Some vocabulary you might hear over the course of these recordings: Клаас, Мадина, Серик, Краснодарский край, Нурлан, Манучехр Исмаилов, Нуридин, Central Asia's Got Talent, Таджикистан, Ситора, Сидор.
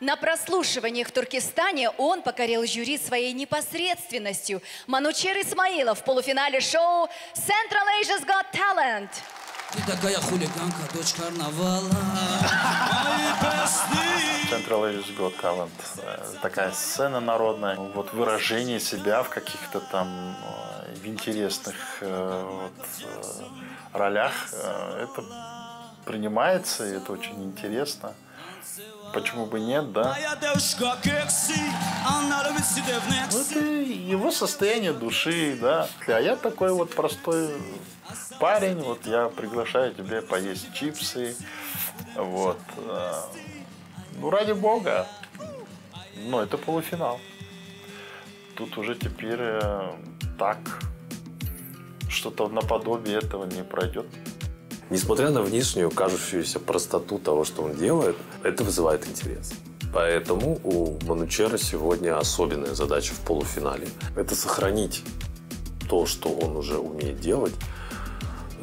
На прослушиваниях в Туркестане он покорил жюри своей непосредственностью. Манучехр Исмаилов в полуфинале шоу Central Asia's Got Talent. Ты такая хулиганка, дочка Навала. Central Asia's Got Talent. Такая сцена народная. Вот выражение себя в каких-то там в интересных ролях. Это принимается, и это очень интересно. Почему бы нет, да? Это его состояние души, да. А я такой вот простой парень, вот я приглашаю тебя поесть чипсы, вот. Ну, ради бога. Но это полуфинал. Тут уже теперь так, что-то наподобие этого не пройдет. Несмотря на внешнюю, кажущуюся простоту того, что он делает, это вызывает интерес. Поэтому у Манучехра сегодня особенная задача в полуфинале. Это сохранить то, что он уже умеет делать,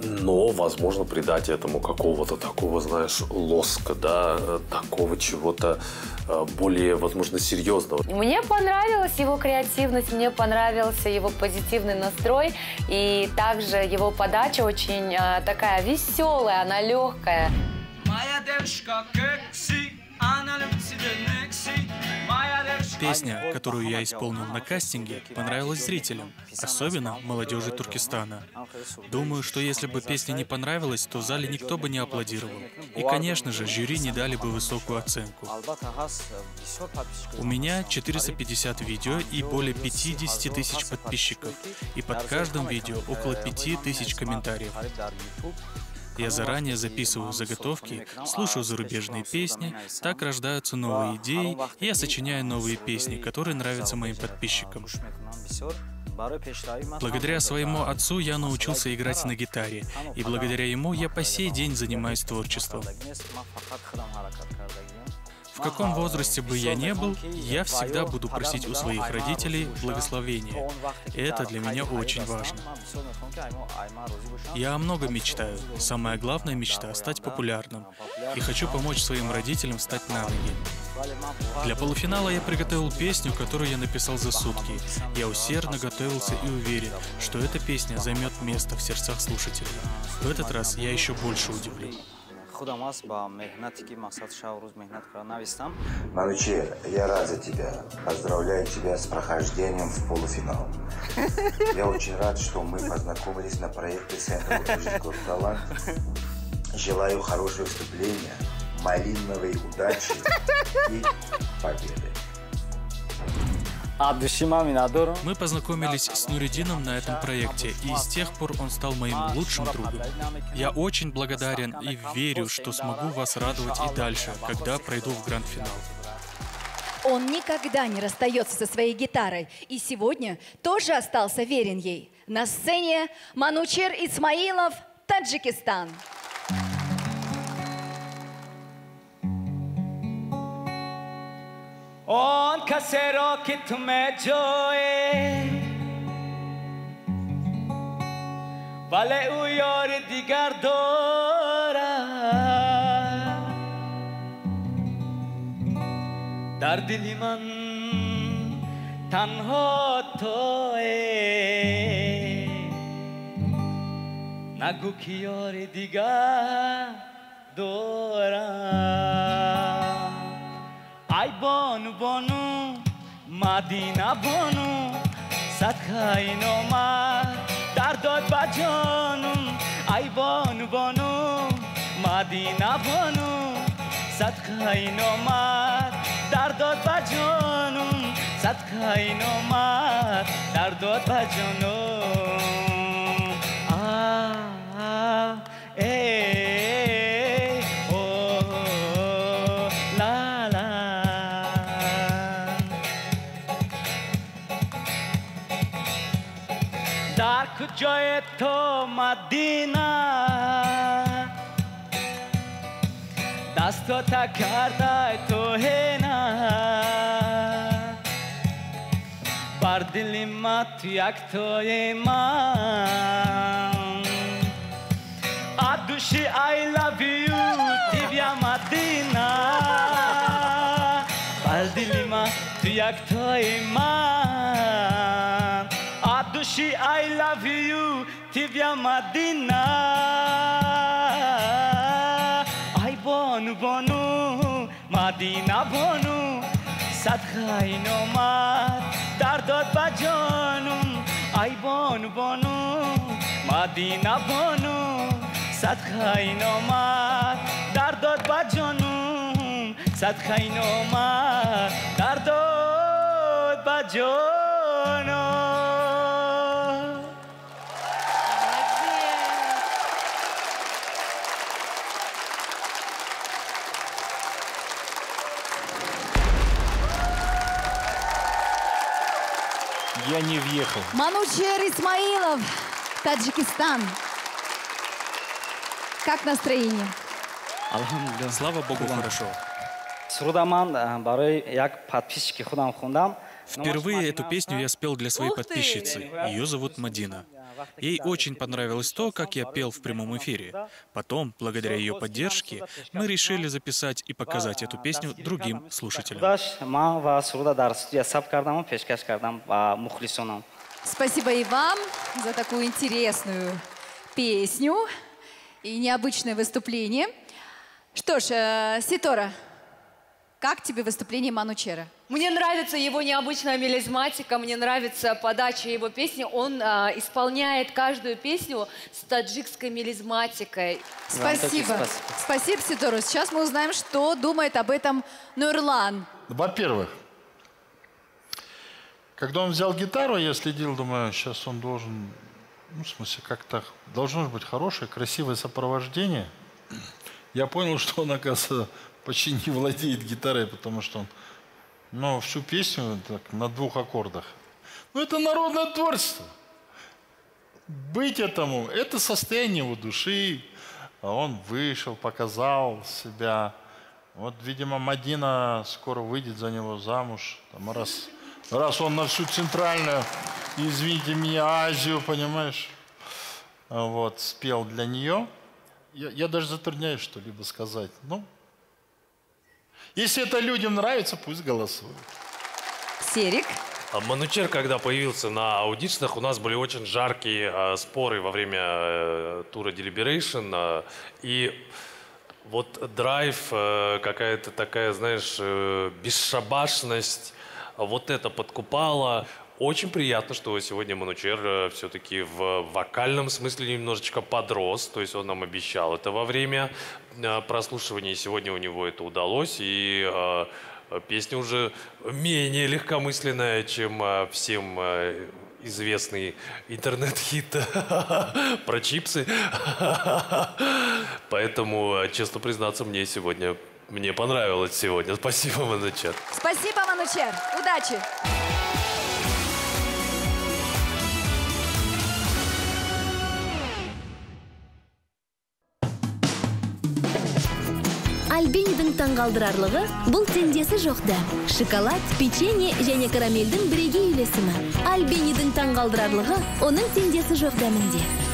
но, возможно, придать этому какого-то такого, знаешь, лоска, да, такого чего-то более, возможно, серьезного. Мне понравилась его креативность, мне понравился его позитивный настрой, и также его подача очень такая веселая, она легкая. Песня, которую я исполнил на кастинге, понравилась зрителям, особенно молодежи Туркестана. Думаю, что если бы песня не понравилась, то в зале никто бы не аплодировал. И, конечно же, жюри не дали бы высокую оценку. У меня 450 видео и более 50 000 подписчиков. И под каждым видео около 50 000 комментариев. Я заранее записываю заготовки, слушаю зарубежные песни, так рождаются новые идеи, и я сочиняю новые песни, которые нравятся моим подписчикам. Благодаря своему отцу я научился играть на гитаре, и благодаря ему я по сей день занимаюсь творчеством. В каком возрасте бы я ни был, я всегда буду просить у своих родителей благословения. И это для меня очень важно. Я о многом мечтаю. Самая главная мечта — стать популярным. И хочу помочь своим родителям встать на ноги. Для полуфинала я приготовил песню, которую я написал за сутки. Я усердно готовился и уверен, что эта песня займет место в сердцах слушателей. В этот раз я еще больше удивлен. Манучехр, я рад за тебя. Поздравляю тебя с прохождением в полуфинал. Я очень рад, что мы познакомились на проекте Центра русского стола. Желаю хорошего выступления, малиновой удачи и победы. Мы познакомились с Нуридином на этом проекте, и с тех пор он стал моим лучшим другом. Я очень благодарен и верю, что смогу вас радовать и дальше, когда пройду в гранд-финал. Он никогда не расстается со своей гитарой, и сегодня тоже остался верен ей. На сцене Манучехр Исмаилов, Таджикистан. Он косеро ки тумэ джое, вале у ёри дигар дора, дар дили ман танҳо тое, нагу ки ёри дигар дора. Ay bonu bonu, Madina bonu, sakhay no ma dardod bajonum. Ay bonu bonu, Madina bonu, sakhay no ma dardod bajonum, sakhay no ma dardod bajonum. Ah, Joy to Madina, dasto takarda to hena, pardilimat yak to eman, adushi I love you, divya Madina, Яктайман, от души I love you, тебя, Мадина. Ай, бону, бону, Мадина, бону, садхай, номад, дардот, баджану. Ай, бону, бону, Мадина, бону, садхай, номад, дардот, баджану, садхай, номад, дардот. Молодец! Я не въехал. Манучехр Исмаилов, Таджикистан. Как настроение? Алхамдулилла. Слава Богу, хорошо. Срудаман, бары, як подписчики худам хундам. Впервые эту песню я спел для своей подписчицы. Ее зовут Мадина. Ей очень понравилось то, как я пел в прямом эфире. Потом, благодаря ее поддержке, мы решили записать и показать эту песню другим слушателям. Спасибо и вам за такую интересную песню и необычное выступление. Что ж, Ситора, как тебе выступление Манучехра? Мне нравится его необычная мелизматика, мне нравится подача его песни. Он исполняет каждую песню с таджикской мелизматикой. Спасибо. Спасибо, Сидору. Сейчас мы узнаем, что думает об этом Нурлан. Во-первых, когда он взял гитару, я следил, думаю, сейчас он должен, ну, в смысле, как-то, должно же быть хорошее, красивое сопровождение. Я понял, что он, оказывается, почти не владеет гитарой, потому что он... Но всю песню так, на двух аккордах. Но это народное творчество. Быть этому, это состояние его души. Он вышел, показал себя. Вот, видимо, Мадина скоро выйдет за него замуж. Там, раз он на всю центральную, извините меня, Азию, понимаешь, вот, спел для нее. Я даже затрудняюсь что-либо сказать. Ну, если это людям нравится, пусть голосуют. Серик. Манучехр, когда появился на аудициях, у нас были очень жаркие споры во время тура Deliberation. И вот драйв, какая-то такая, знаешь, бесшабашность, вот это подкупало. Очень приятно, что сегодня Манучехр все-таки в вокальном смысле немножечко подрос. То есть он нам обещал это во время прослушивания. И сегодня у него это удалось. И песня уже менее легкомысленная, чем всем известный интернет-хит про чипсы. Поэтому, честно признаться, мне понравилось сегодня. Спасибо, Манучехр. Спасибо, Манучехр. Удачи. Альбенидің таңғалдырарлығы бұл теңдесі жоқта. Шоколад, печенье және карамельдің бірегей үйлесімі. Альбенидің таңғалдырарлығы оның теңдесі жоқ дәмінде.